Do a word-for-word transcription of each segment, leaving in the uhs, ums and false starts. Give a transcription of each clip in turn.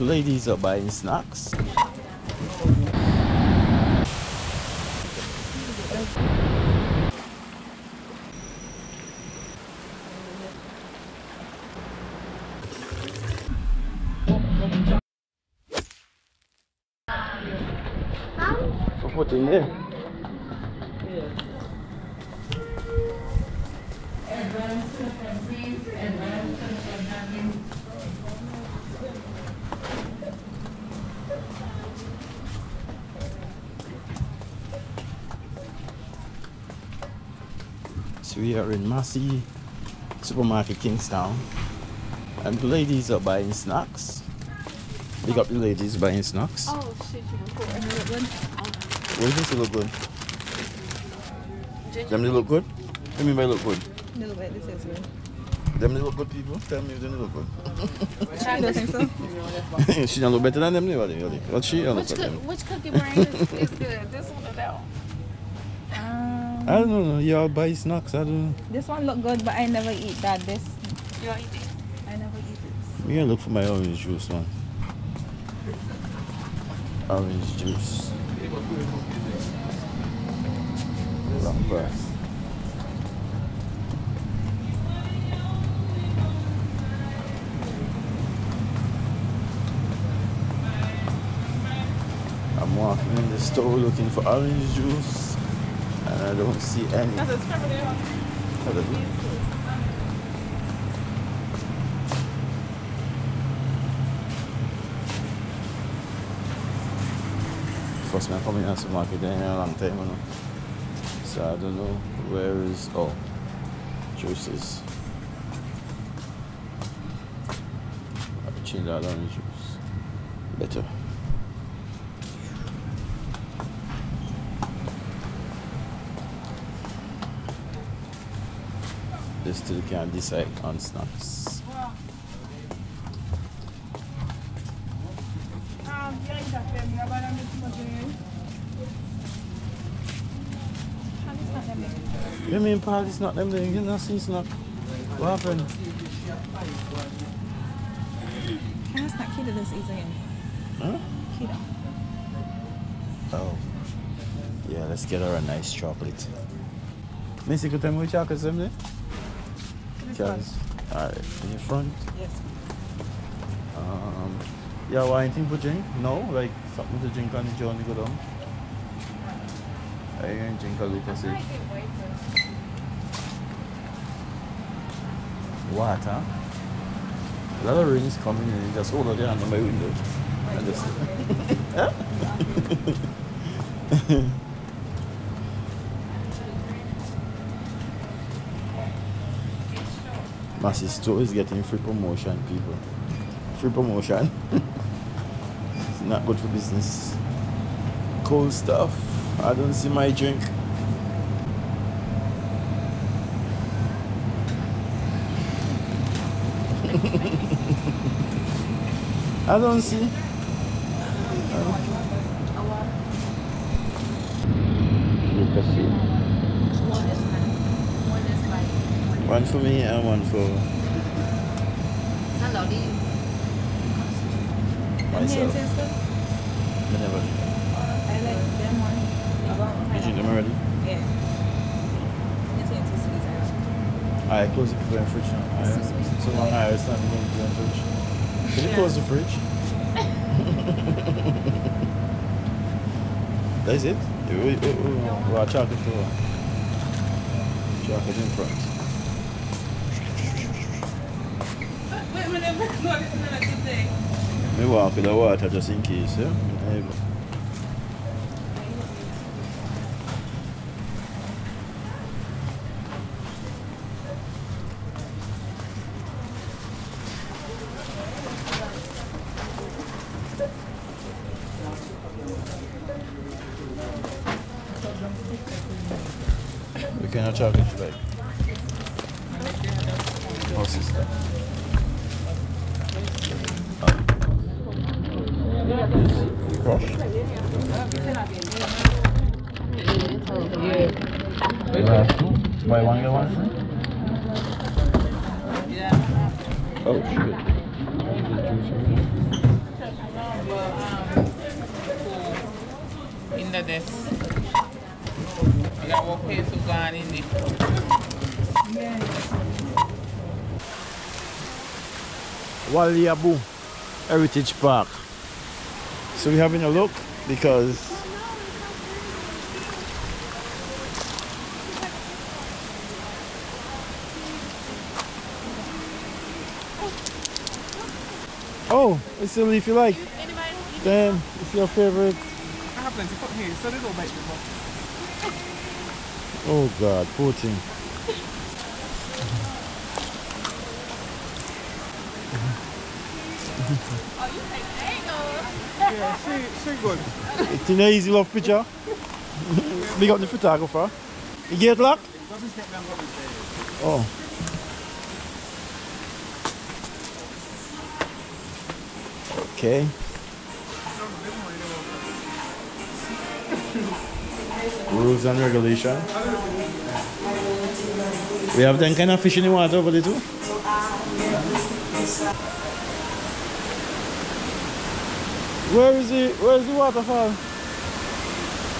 Ladies are buying snacks. What in there? So we are in Massey Supermarket, Kingstown, and the ladies are buying snacks. Big up the ladies buying snacks. Oh shit, you look good. What does it look good? Them they look good? What do you mean by look good? They look like this as well. Them they look good, people? Tell me if they look good. I don't think so. She don't look better than them, really. What she don't look like them. Which cookie brand is, is good? This one or that one? Um, I don't know. Y'all buy snacks. I don't know. This one look good, but I never eat that. This. You don't eat it? I never eat it. We're going to look for my orange juice one. Orange juice. Lumber. I'm walking in the store looking for orange juice and I don't see any. First time I come in the supermarket in a long time, you know. So I don't know where is oh juices. I'll change that orange juice. Better. They still can't decide on snacks. You mean Paul, it's not them there, you not see snack. What happened? Can I snack keto this easy? Huh? Keto. Oh. Yeah, let's get her a nice chocolate. Missy, could tell me which chocolate is them there? Alright, in your front? Yes. Um, yeah, well, anything for drink? No? Like something to drink on the journey go down? I can drink a little sip. Water. A lot of rain is coming in, just hold out there under my window. I just. Massey store is getting free promotion, people. Free promotion. It's not good for business. Cold stuff. I don't see my drink. I don't see. Look at see. One for me and one for myself. Whenever. I like them one. You drink them already? Yeah. It's too sweet. Alright, close it for the fridge now. Right. So long, alright, it's not going to the fridge. Can you close the fridge? That's it? Ooh, ooh, ooh. Raw chocolate for what? Chocolate in front. Wait a minute, what's going on at the thing? I walk in the water just in case, yeah? What kind of chocolate you like? Oh, sister. Oh. Crush? Yeah. Why one get one free? Oh, shit. of this. You got to put gone in there. Walliabou Heritage Park. So we're having a look because oh, it's a leaf you like. Damn, it's your favorite. I have plenty to put here, so they don't make the box. Oh God, poor thing. Oh, you take mango. Yeah, she, she good. It's an easy love picture. We got the photographer. You get luck? It doesn't take mango with it. Oh. Okay. Rules and regulation. We have them kind of fish in the water over there too. Where is the where is the waterfall?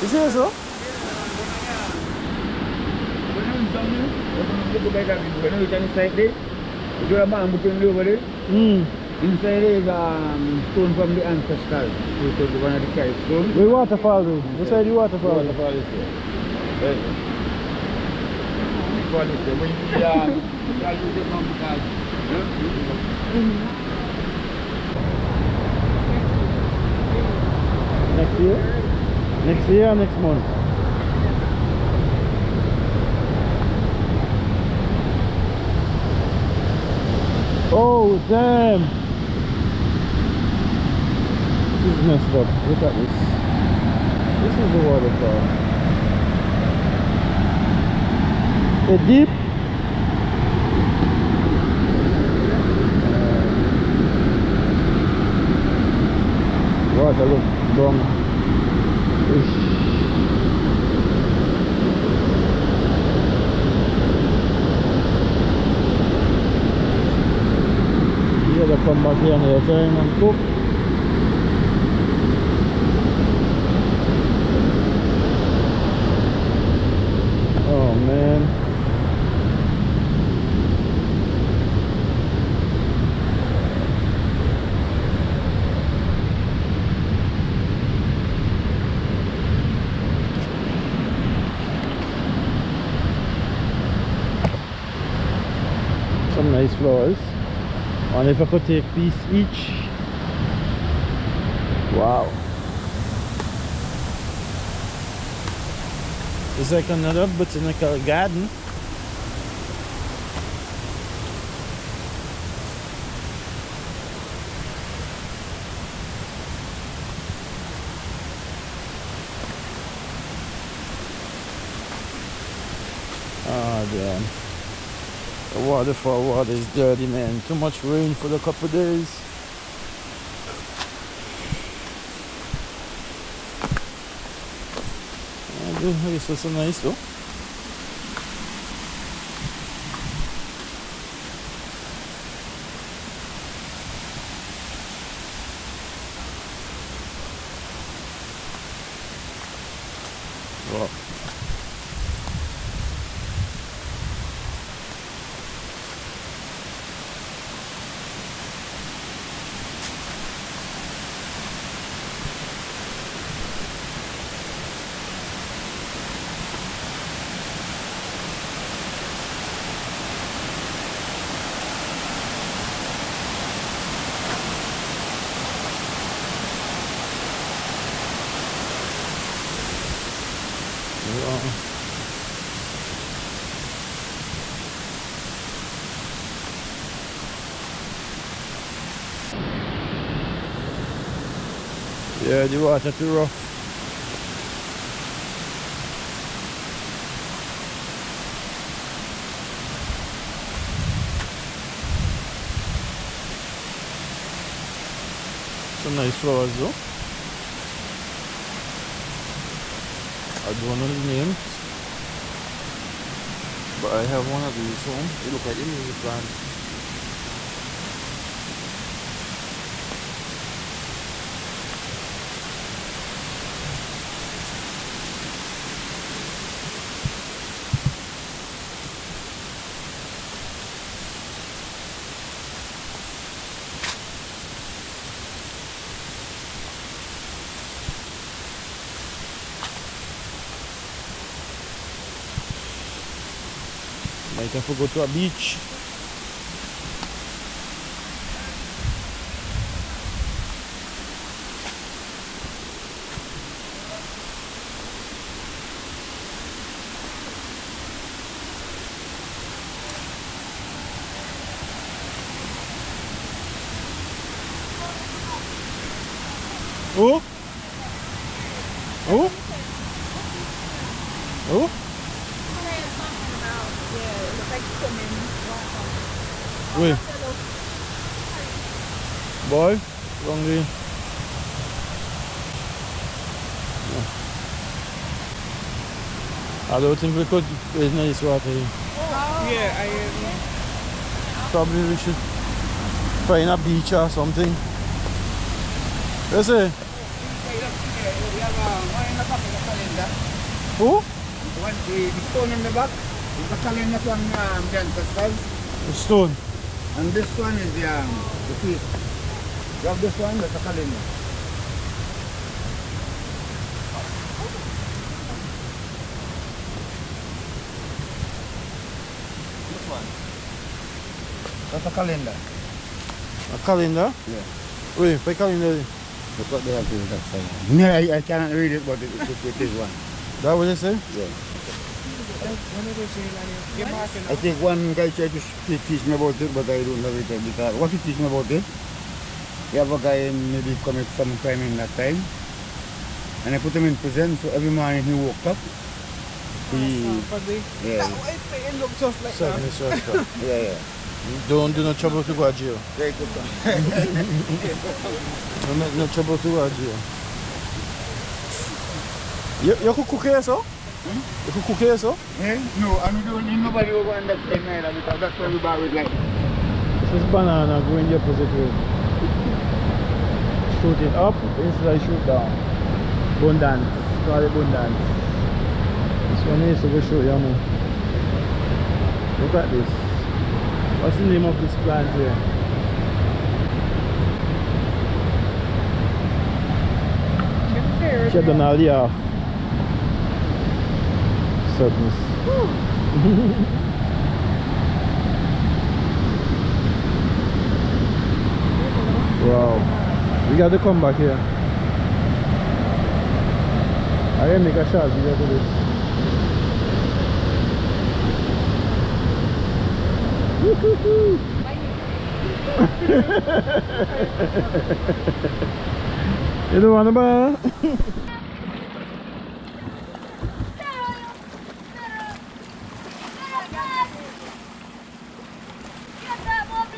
Is here so? Mm. Inside is um, stone from the ancestors. We took one of the carriage stone. Where waterfall do? What's the waterfall? The waterfall is here. Right. We call it there. We use it from the carriage. Next year? Next year or next month? Oh, damn! This is messed up. Look at this. This is a waterfall. The deep. Water look long. Ish. You gotta come back here on your turn and cook. Nice flowers, and if I could take a piece each, wow, it's like another botanical garden. Ah, oh, damn. The water for water is dirty, man. Too much rain for the couple of days. I do think it's so nice though. Yeah, the water too rough. Some nice flowers though. I don't know the names, but I have one of these home. They look like a mini plant. Like if we go to a beach, oh, oh, oh. Oui. Boy, wrong way. I don't think we could. There's nice water here. Oh. Yeah, I um... probably we should find a beach or something. That's it. We have one in the back of the calendar. Who? One, the stone in the back. The calendar from um, the ancestors. The stone. And this one is the um, the piece. You have this one, that's a calendar. This one. That's a calendar. A calendar? Yeah. Wait, what calendar? That's what they have to do that side. No, I, I cannot read it, but it, it, it, it is one. That what they say? Yeah. I think one guy tried to teach me about it, but I don't know it because what he teach me about it, we have a guy maybe commit some crime in that time, and I put him in prison. So every morning he woke up. He, yeah. Look just like that. Yeah, yeah. Don't do no trouble to go to jail. Very good one. Don't make no trouble to go to jail. You you could cook here, so? Hmm? You could cook here, so? Yeah? No, and we don't need nobody over on that same island because that's where we buy with like. This is banana going the opposite way. Shoot it up, it's like shoot down. Bone dance, call it bone dance. This one is to shoot you, man. Look at this. What's the name of this plant here? Chedonalia. Sadness. Wow. We got to come back here. I didn't make a shot. We got to do this. Woo-hoo-hoo! You don't want a banana?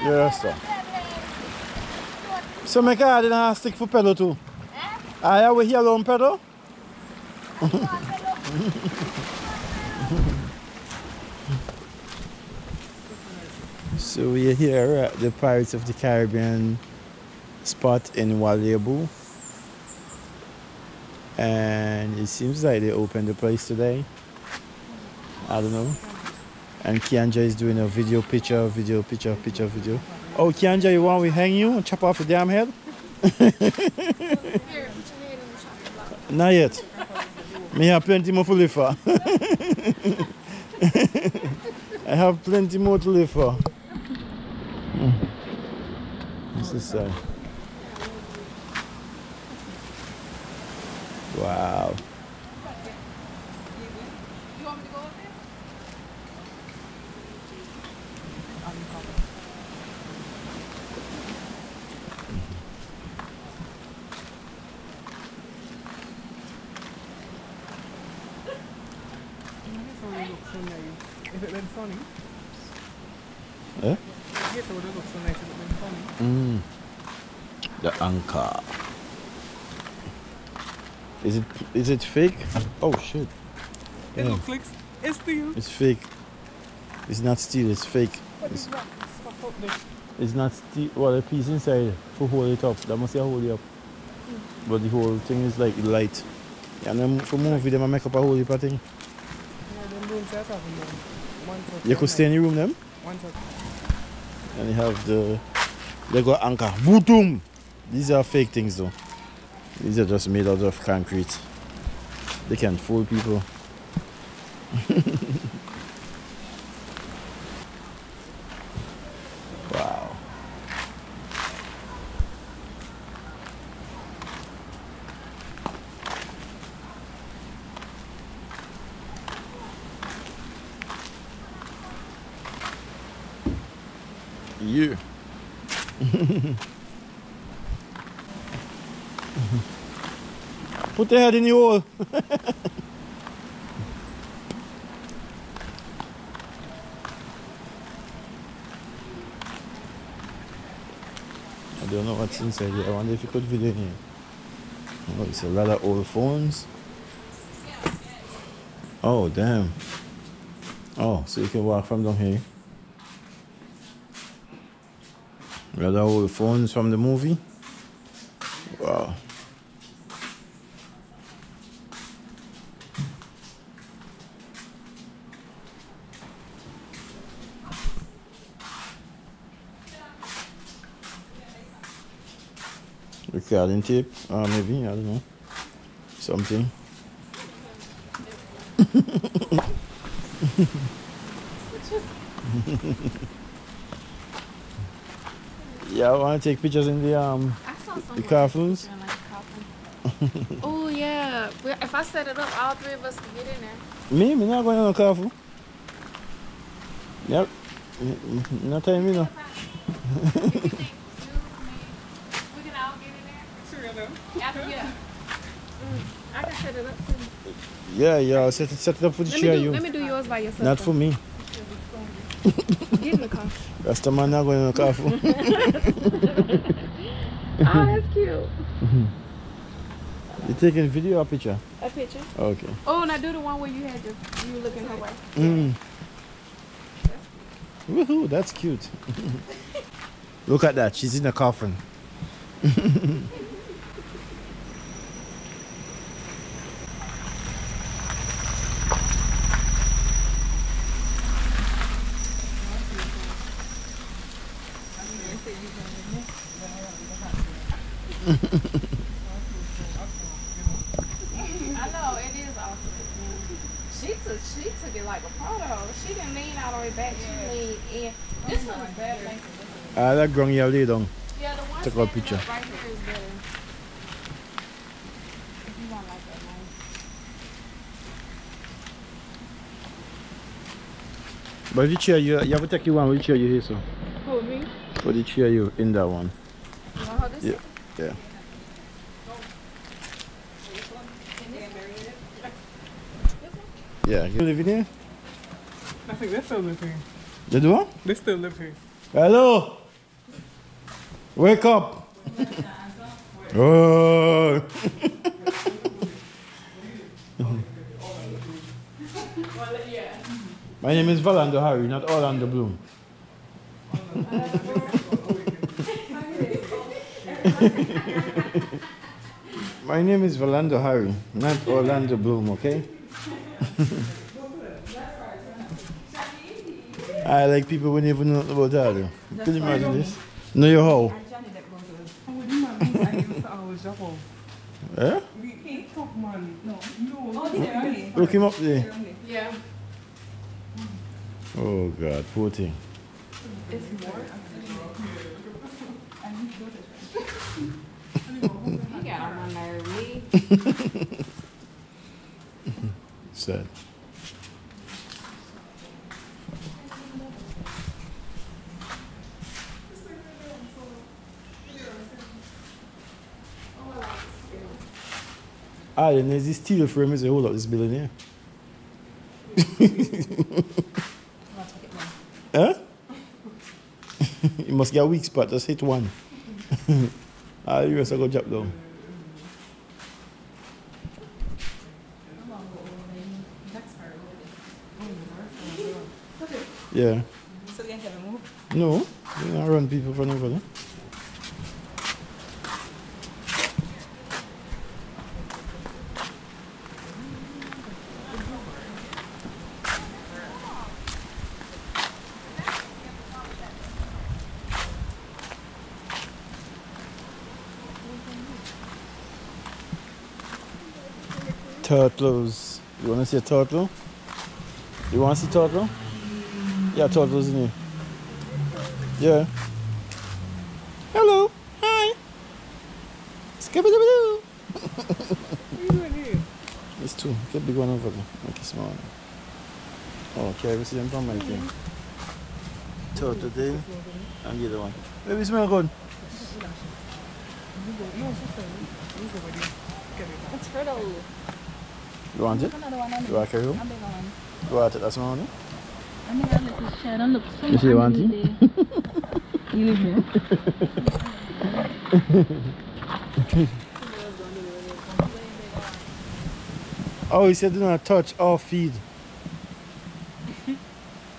Yes, sir. So my car didn't have a stick for pedal too? Eh? I have a yellow pedal? So we are here at the Pirates of the Caribbean spot in Walliabou, and it seems like they opened the place today. I don't know. And Kianja is doing a video picture, video picture, picture, video. Oh, Kianja, you want we hang you and chop off the damn head? Not yet. Me have plenty more to live for. I have plenty more to live for. This is uh, wow. You want me to go over there? If it went funny. Eh? Yes, it would have looked so nice if it went funny. Mm. The anchor. Is it is it fake? Oh shit. It yeah. looks like it's steel. It's fake. It's not steel, it's fake. But it's, it's not stuck up there. It's not steel. Well, a piece inside for hold it up. That must be a hold it up. Mm. But the whole thing is like light. And then for movie them I make up a hold it up thing. Yeah, them rooms that have one for you could stay in your room them? One for and you have the they got anchor. Boom! These are fake things though. These are just made out of concrete. They can fool people. you. Put the head in the oil. I don't know what's inside here. I wonder if you could video here. Oh, it's a lot of old phones. Oh, damn. Oh, so you can walk from down here. Rather old phones from the movie. Wow. Recording tape, uh, maybe, I don't know. Something. Yeah, I want to take pictures in the um the carpools. Oh yeah, if I set it up, all three of us can get in there. Me, me not going on a carpool. Yep, not time me no. If you think you, me, we can all get in there. Sure though. Yeah, I can set it up too. Yeah, yeah, set it set it up for the chair. You. Let me do yours by yourself. Not for me. Get in the car. That's the man not going in the car for. Ah, that's cute. You taking video or picture? A picture. Okay. Oh, and I do the one where you had your, you looking her way. Mm. Woohoo, that's cute. Look at that, she's in a coffin. I know, it is awesome. She took, she took it like a photo. She didn't lean all the way back. Yeah. She leaned in. This one is better. Ah, that ground you lay down. Yeah, the one. Take a picture. Right here is better. If you don't like that one. But which chair you, you have to take you one. Which chair you here so? For me. For the chair you in that one. You know how this? Yeah. Yeah. Yeah. You live in here? I think they still live here. They do? They still live here. Hello! Wake up! Oh! My name is Valando Harry, not Orlando Bloom. My name is Valando Harry, not Orlando Bloom, okay? I like people who never know about that. Can you imagine this? No, you how? Yeah? We can't talk, man. No, no. Look him up there. Yeah. Oh, God, poor thing. It's more. You got on my nerve. Sad. Ah, and there's this steel frame is a whole lot this building here. Huh? You must get a weak spot, just hit one. Ah, you must go jump down. Yeah. So they haven't moved? No, they don't run people for nobody. Turtles. You want to see a turtle? You want to see turtle? Yeah, turtles in here. Yeah. Hello. Hi. Scooby-Dooby-Doo. What are you doing here? There's two. Get a big one over there. Make it smaller. Oh, okay. I see them from my thing. turtle thing and the other one. Where is my gun? It's turtle. You want it? You want to carry home? You want it this morning? I mean, I little child and look so much. You see you want it? You live here? Oh, he said do not touch or feed.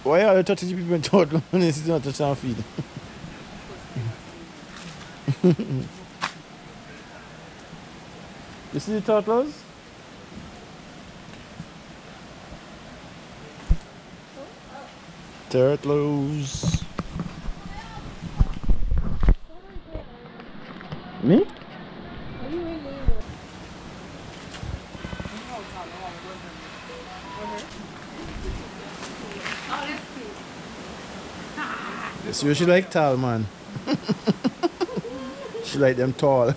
Why are you touching the people in turtle when they do not touch or feed? You see the turtles? Turtles. Me? It's usually like tall man. She like them tall.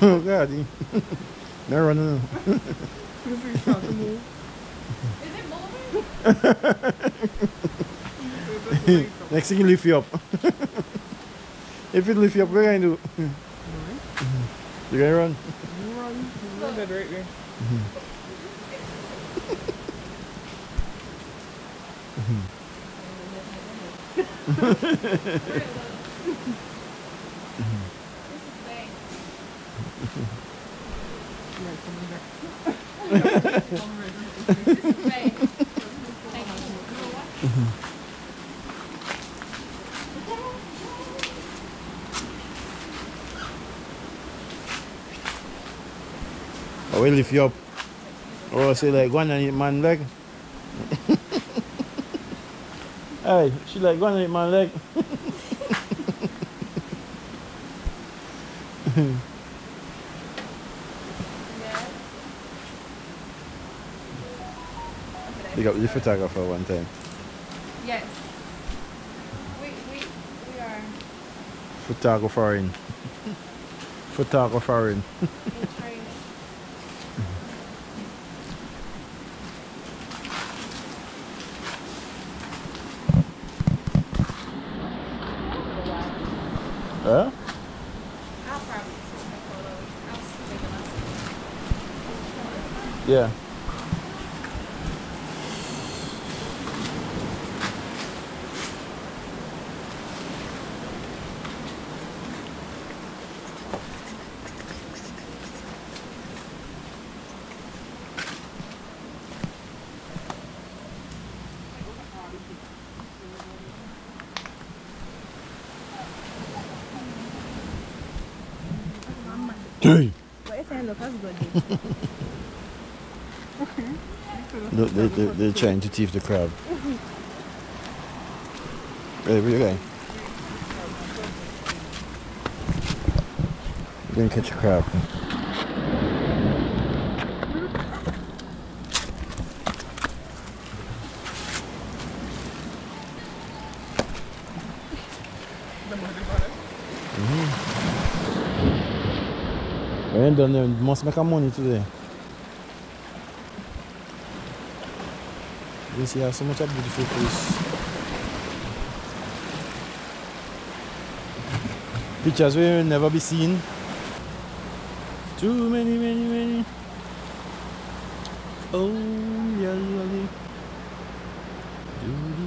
Oh god, no running. Is it moving? Next thing you lift you up. If it lift you up, what can you do? You gonna run? You run. You run that right there. I will lift you up. Or say like one and man leg. Hey, she like gonna eat my leg. You got the photographer one time. Yes. We we we are photographering. Photographering. Huh? I'll probably take my photos. I'll stick them up. Yeah. Hey. Look, they, they, they're trying to thief the crab. Hey, where are you going? You're going to catch a crab. When done, they must make a money today. You see, how so much a beautiful place. Pictures will never be seen. Too many, many, many. Oh, yeah, lovely. Do, do, do.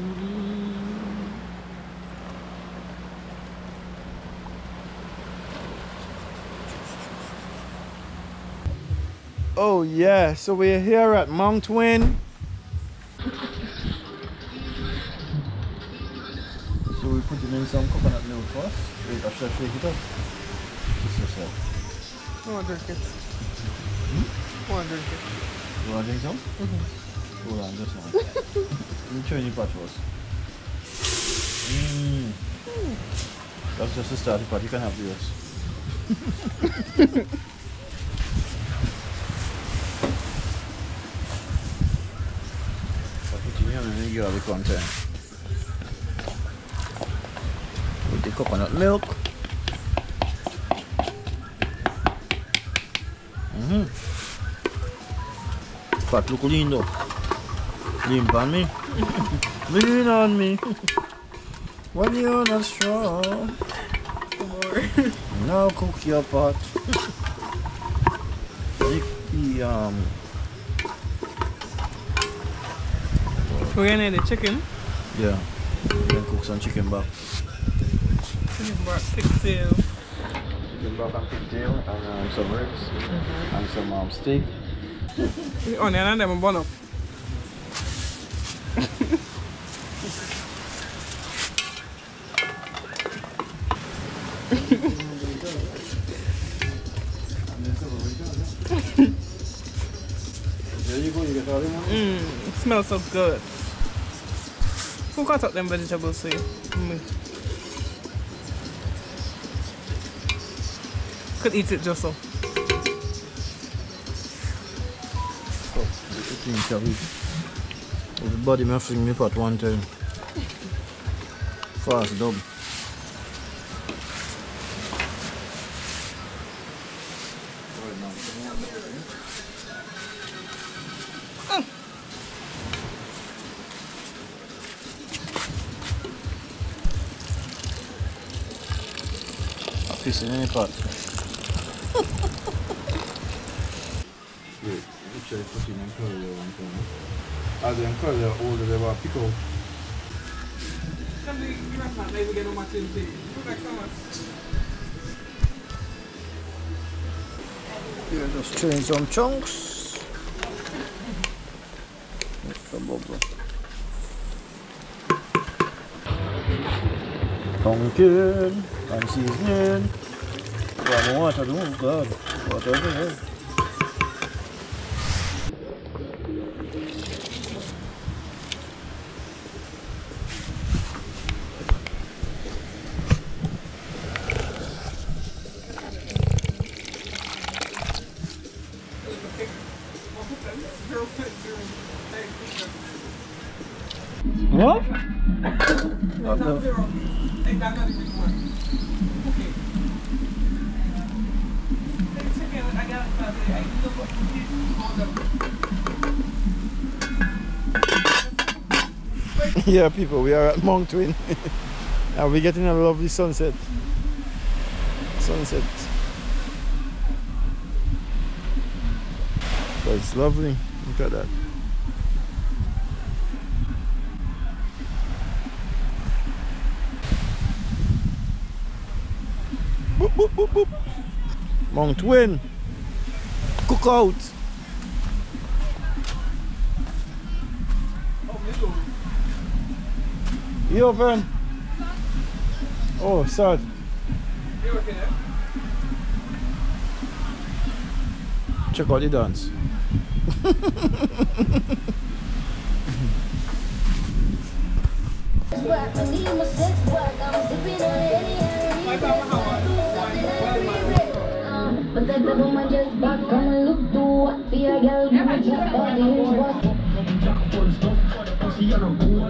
Oh yeah, so we're here at Mount Wynne. So we put in some coconut milk first. Wait, I should shake it up. Just yourself. I want to drink it. Hmm? I want to drink it. You want to drink some? Mm-hmm. Hold on, just one. Let me change the pot first. Mm. Mm. That's just the starting pot, you can have the rest. And then you have the content. coconut milk. Mm-hmm. Patlook leaned up. Leaned on me. Lean on me. When you're not strong, now cook your pot. Take the um. We're gonna eat the chicken. Yeah, then cook some chicken back. Chicken back, pigtail. Chicken back and pigtail, and um, some ribs, mm-hmm. and some um, steak. The onion and them bun up. There you go, you get all the money. Mm, it smells so good. Who cut up them vegetables for you? Me. Could eat it just so. Everybody muffling me at one time. Fast dub. Piece in any pot. Wait, actually put in and curry there one time. As they curry there older they were pickle. Can we give us that maybe get on my tin thing? Look like so much. Yeah, just chewing some chunks. That's a bubble. Pumpkin and seasoning. Got more water, oh God. Water everywhere. What? What the? That's not a good one. Okay. It's okay, I got it. I can look what you did. Hold up. Yeah, people, we are at Mount Wynne. And we're getting a lovely sunset. Sunset. But it's lovely. Look at that. Boop, boop, boop. Mount Wynne cookout. You open? Oh, sad. Check out the dance. But that the woman just back and look to what the girl did.